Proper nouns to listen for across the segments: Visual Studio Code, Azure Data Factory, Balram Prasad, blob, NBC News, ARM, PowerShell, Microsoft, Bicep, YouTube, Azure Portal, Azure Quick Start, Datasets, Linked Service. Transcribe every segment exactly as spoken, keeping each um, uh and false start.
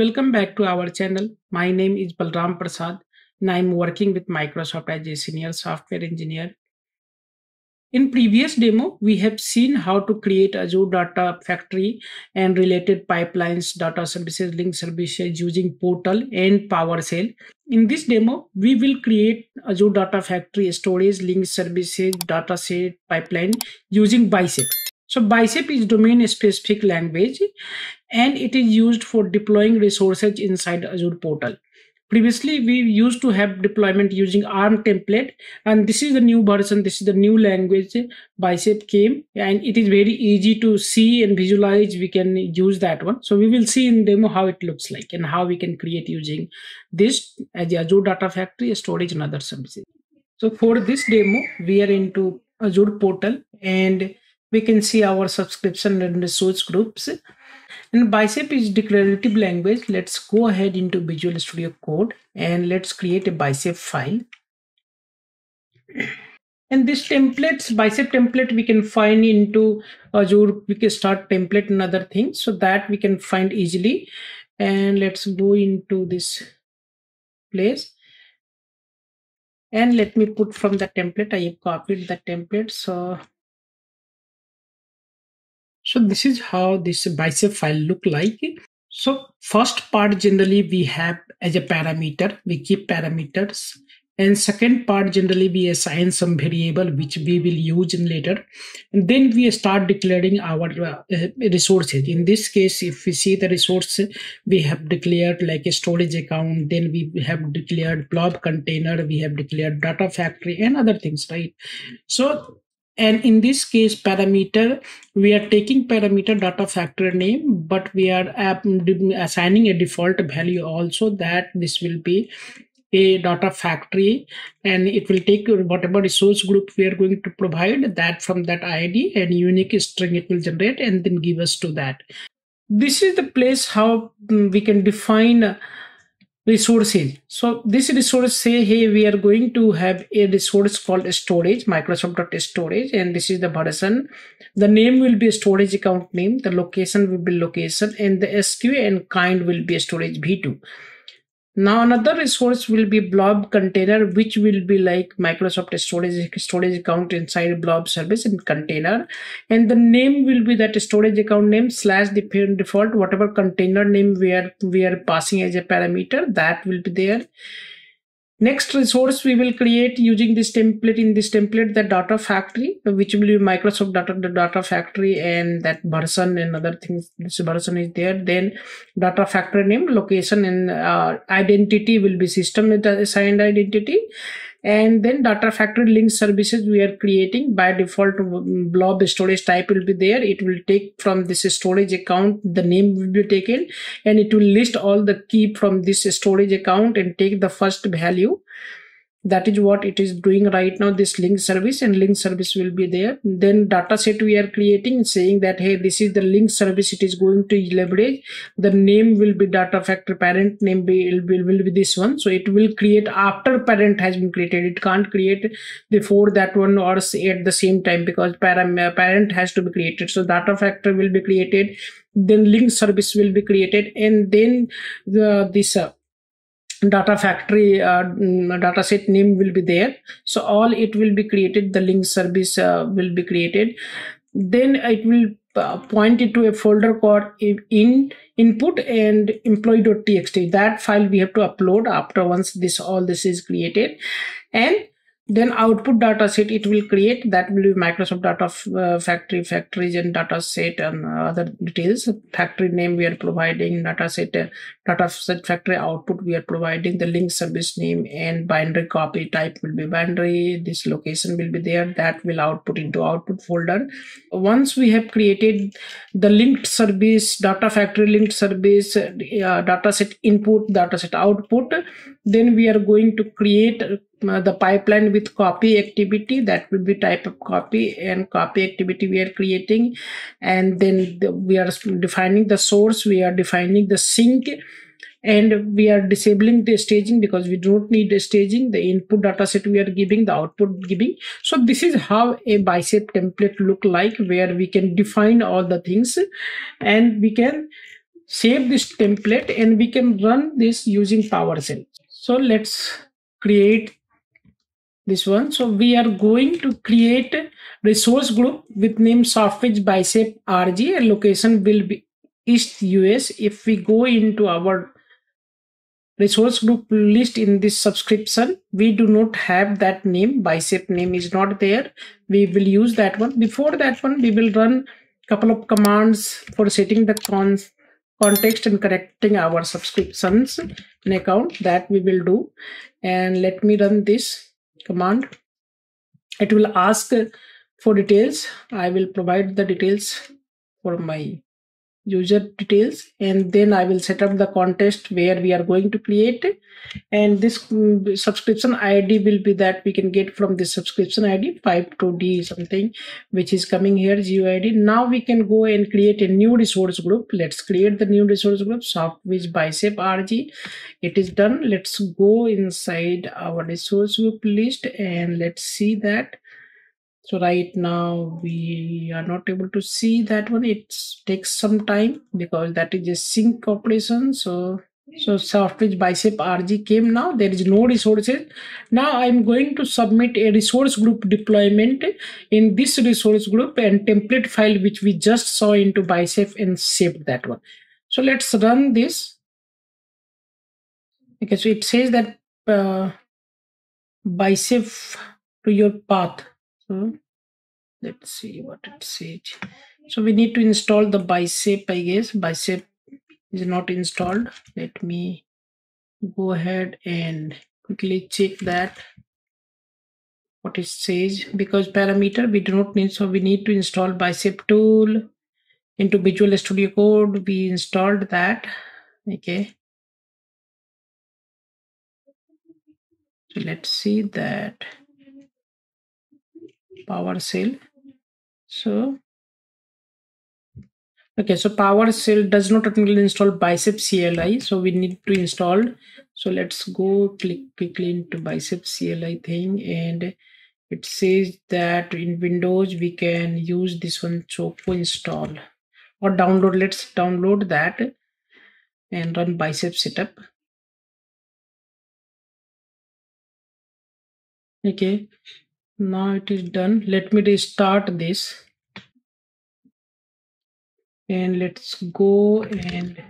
Welcome back to our channel. My name is Balram Prasad and I am working with Microsoft as a senior software engineer. In previous demo, we have seen how to create Azure Data Factory and related pipelines, data services, link services using Portal and PowerShell. In this demo, we will create Azure Data Factory storage, link services, dataset pipeline using Bicep. So Bicep is domain specific language and it is used for deploying resources inside Azure Portal. Previously, we used to have deployment using ARM template, and this is the new version. This is the new language Bicep came, and it is very easy to see and visualize. We can use that one. So we will see in demo how it looks like and how we can create using this as Azure Data Factory, storage and other services. So for this demo, we are into Azure Portal and we can see our subscription and resource groups. And Bicep is declarative language. Let's go ahead into Visual Studio Code and let's create a Bicep file. And this templates, Bicep template, we can find into Azure Quick Start template and other things, so that we can find easily. And let's go into this place. And let me put from the template. I have copied the template. So. So this is how this Bicep file look like. So first part generally we have as a parameter, we keep parameters. And second part generally we assign some variable which we will use in later. And then we start declaring our uh, resources. In this case, if we see the resource, we have declared like a storage account, then we have declared blob container, we have declared data factory and other things, right? So and in this case, parameter, we are taking parameter data factory name, but we are assigning a default value also that this will be a data factory, and it will take whatever resource group we are going to provide that from that I D and unique string it will generate and then give us to that. This is the place how we can define resources. So this resource say, hey, we are going to have a resource called storage, Microsoft.storage, and this is the version. The name will be storage account name, the location will be location, and the S Q and kind will be storage v two. Now another resource will be blob container, which will be like Microsoft storage storage account inside blob service and container, and the name will be that storage account name slash the default whatever container name we are we are passing as a parameter, that will be there. Next resource we will create using this template. In this template, the data factory, which will be Microsoft data, the data factory, and that version and other things. This version is there. Then data factory name, location, and uh, identity will be system assigned identity. And then data factory link services we are creating. By default, blob storage type will be there. It will take from this storage account, the name will be taken, and it will list all the key from this storage account and take the first value. That is what it is doing right now, this link service, and link service will be there. Then data set we are creating, saying that, hey, this is the link service it is going to leverage. The name will be data factory, parent name will be, will be this one. So it will create after parent has been created. It can't create before that one or at the same time, because parent has to be created. So data factory will be created, then link service will be created, and then the, this uh, data factory uh, data set name will be there. So all it will be created, the link service uh, will be created. Then it will uh, point it to a folder called in input and employee.txt. That file we have to upload after once this all this is created. And then output data set it will create, that will be Microsoft data uh, factory, factories and data set and other details. Factory name we are providing, data set, uh, data set factory output we are providing, the link service name, and binary copy type will be binary. This location will be there, that will output into output folder. Once we have created the linked service, data factory linked service, uh, data set input, data set output, then we are going to create Uh, the pipeline with copy activity. That will be type of copy, and copy activity we are creating, and then the, we are defining the source, we are defining the sync, and we are disabling the staging because we don't need the staging. The input data set we are giving, the output giving. So this is how a Bicep template look like, where we can define all the things and we can save this template and we can run this using PowerShell. So let's create this one. So we are going to create a resource group with name Software Bicep R G and location will be East U S. If we go into our resource group list in this subscription, we do not have that name. Bicep name is not there. We will use that one. Before that one, we will run a couple of commands for setting the cons context and correcting our subscriptions and account, that we will do. And let me run this command. It will ask for details. I will provide the details for my user details, and then I will set up the contest where we are going to create it. And this subscription I D will be that we can get from this subscription I D five two D something, which is coming here G U I D. Now we can go and create a new resource group. Let's create the new resource group Software Bicep R G. It is done. Let's go inside our resource group list and let's see that. So right now we are not able to see that one. It takes some time because that is a sync operation. So, so Software Bicep R G came now. There is no resources. Now I'm going to submit a resource group deployment in this resource group and template file which we just saw into Bicep and saved that one. So let's run this. Okay, so it says that uh, Bicep to your path. So let's see what it says. So we need to install the Bicep, I guess. Bicep is not installed. Let me go ahead and quickly check that what it says, because parameter we do not need. So we need to install Bicep tool into Visual Studio Code. We installed that. Okay. So let's see that. PowerShell. So, okay, so PowerShell does not automatically install Bicep C L I, so we need to install. So let's go click quickly into Bicep C L I thing, and it says that in Windows we can use this one Choco install or download. Let's download that and run Bicep setup. Okay. Now it is done. Let me restart this and let's go and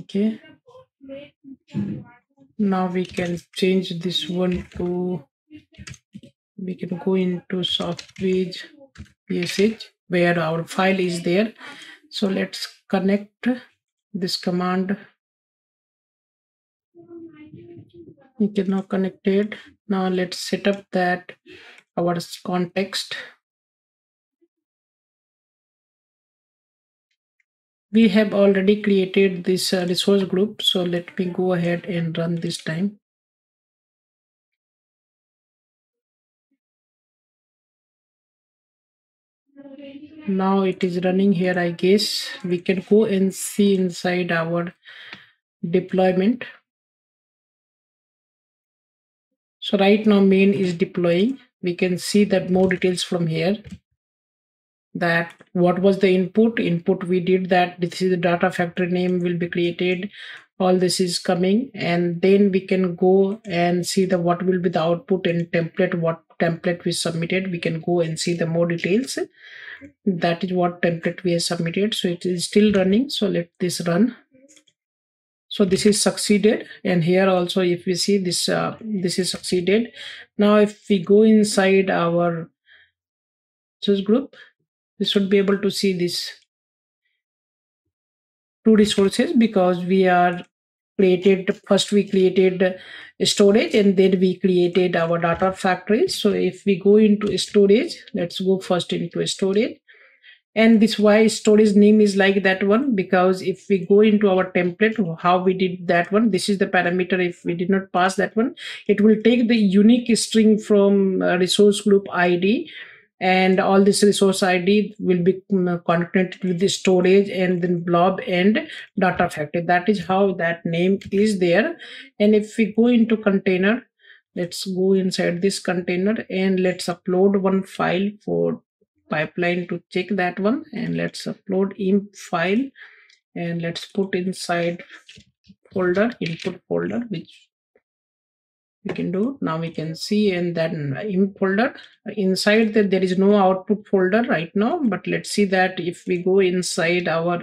okay. Now we can change this one to, we can go into Software P S H where our file is there. So let's connect this command. You can now connect it. Now let's set up that our context. We have already created this uh, resource group. So let me go ahead and run this time. Now it is running here, I guess. We can go and see inside our deployment. So right now main is deploying. We can see that more details from here, that what was the input input we did, that this is the data factory name will be created, all this is coming, and then we can go and see the what will be the output and template, what template we submitted. We can go and see the more details, that is what template we have submitted. So it is still running. So let this run. So this is succeeded, and here also if we see this, uh, this is succeeded. Now if we go inside our resource group, we should be able to see this two resources, because we are created, first we created storage and then we created our data factory. So if we go into storage, let's go first into storage. And this why storage name is like that one, because if we go into our template, how we did that one, this is the parameter. If we did not pass that one, it will take the unique string from resource group I D, and all this resource I D will be connected with the storage and then blob and data factory. That is how that name is there. And if we go into container, let's go inside this container and let's upload one file for pipeline to check that one, and let's upload imp file and let's put inside folder input folder, which we can do. Now we can see, and then imp folder inside that there is no output folder right now, but let's see that if we go inside our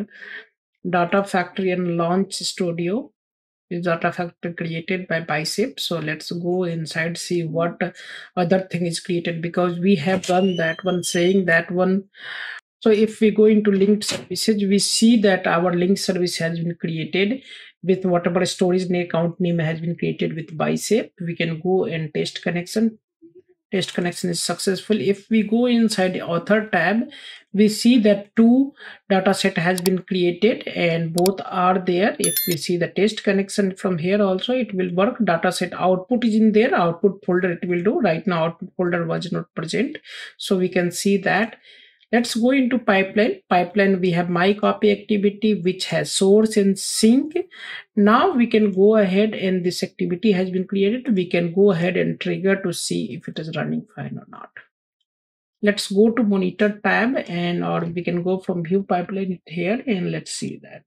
data factory and launch studio. This data factory created by Bicep. So let's go inside, see what other thing is created, because we have done that one, saying that one. So if we go into linked services, we see that our linked service has been created with whatever storage name, account name has been created with Bicep. We can go and test connection. Test connection is successful. If we go inside the author tab, we see that two data set has been created and both are there. If we see the test connection from here also, it will work. Data set output is in there, output folder it will do. Right now output folder was not present, so we can see that. Let's go into pipeline. Pipeline, we have my copy activity, which has source and sync. Now we can go ahead, and this activity has been created. We can go ahead and trigger to see if it is running fine or not. Let's go to monitor tab, and or we can go from view pipeline here, and let's see that.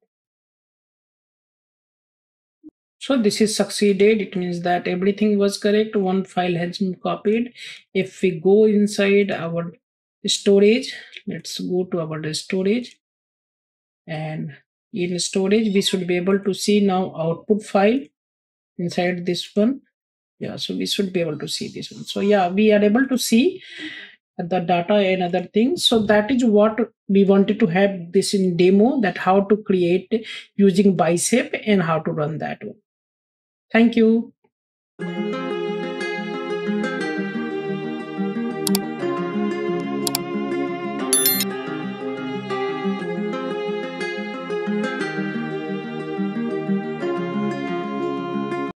So this is succeeded. It means that everything was correct. One file has been copied. If we go inside our storage, let's go to our storage, and in storage we should be able to see now output file inside this one. Yeah, so we should be able to see this one. So yeah, we are able to see the data and other things. So that is what we wanted to have this in demo, that how to create using Bicep and how to run that one. Thank you.